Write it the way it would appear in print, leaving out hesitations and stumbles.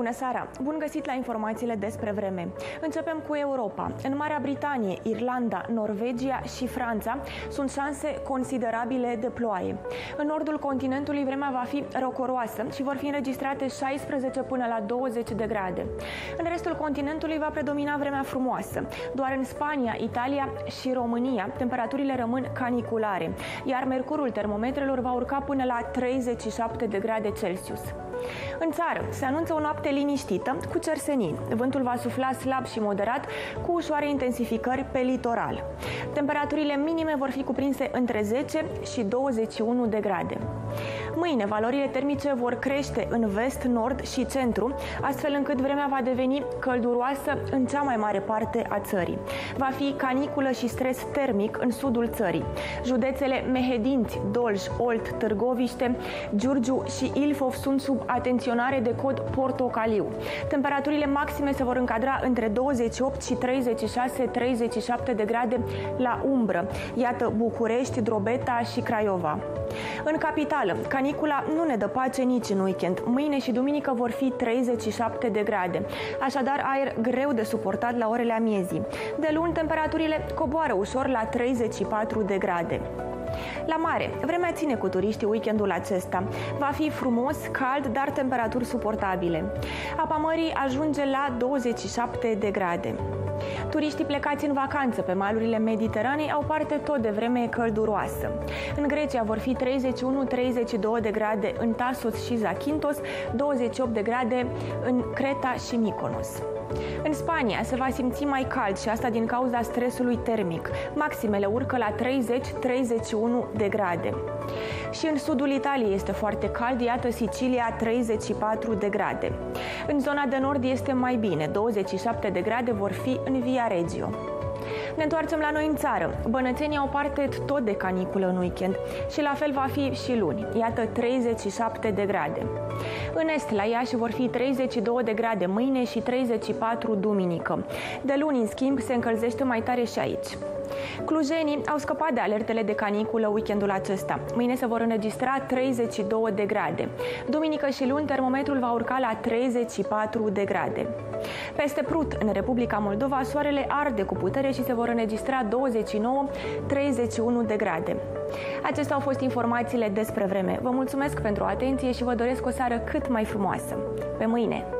bună seara! Bun găsit la informațiile despre vreme. Începem cu Europa. În Marea Britanie, Irlanda, Norvegia și Franța sunt șanse considerabile de ploaie. În nordul continentului vremea va fi răcoroasă și vor fi înregistrate 16 până la 20 de grade. În restul continentului va predomina vremea frumoasă. Doar în Spania, Italia și România temperaturile rămân caniculare, iar mercurul termometrelor va urca până la 37 de grade Celsius. În țară se anunță o noapte liniștită cu cer senin. Vântul va sufla slab și moderat, cu ușoare intensificări pe litoral. Temperaturile minime vor fi cuprinse între 10 și 21 de grade. Mâine, valorile termice vor crește în vest, nord și centru, astfel încât vremea va deveni călduroasă în cea mai mare parte a țării. Va fi caniculă și stres termic în sudul țării. Județele Mehedinți, Dolj, Olt, Târgoviște, Giurgiu și Ilfov sunt sub atenționare de cod portocaliu. Temperaturile maxime se vor încadra între 28 și 36-37 de grade la umbră. Iată București, Drobeta și Craiova. În capitală, canicula nu ne dă pace nici în weekend. Mâine și duminică vor fi 37 de grade. Așadar, aer greu de suportat la orele amiezii. De luni, temperaturile coboară ușor la 34 de grade. La mare, vremea ține cu turiștii weekendul acesta. Va fi frumos, cald, dar temperaturi suportabile. Apa mării ajunge la 27 de grade. Turiștii plecați în vacanță pe malurile Mediteranei au parte tot de vreme călduroasă. În Grecia vor fi 31-32 de grade în Thassos și Zachintos, 28 de grade în Creta și Mykonos. În Spania se va simți mai cald și asta din cauza stresului termic. Maximele urcă la 30-31 de grade. Și în sudul Italiei este foarte cald, iată Sicilia 34 de grade. În zona de nord este mai bine, 27 de grade vor fi în Via Reggio. Ne întoarcem la noi în țară. Bănățenii au parte tot de caniculă în weekend și la fel va fi și luni. Iată 37 de grade. În est, la Iași vor fi 32 de grade mâine și 34 duminică. De luni, în schimb, se încălzește mai tare și aici. Clujenii au scăpat de alertele de caniculă weekendul acesta. Mâine se vor înregistra 32 de grade. Duminică și luni, termometrul va urca la 34 de grade. Peste Prut, în Republica Moldova, soarele arde cu putere și se vor înregistra 29-31 de grade. Acestea au fost informațiile despre vreme. Vă mulțumesc pentru atenție și vă doresc o seară cât mai frumoasă. Pe mâine!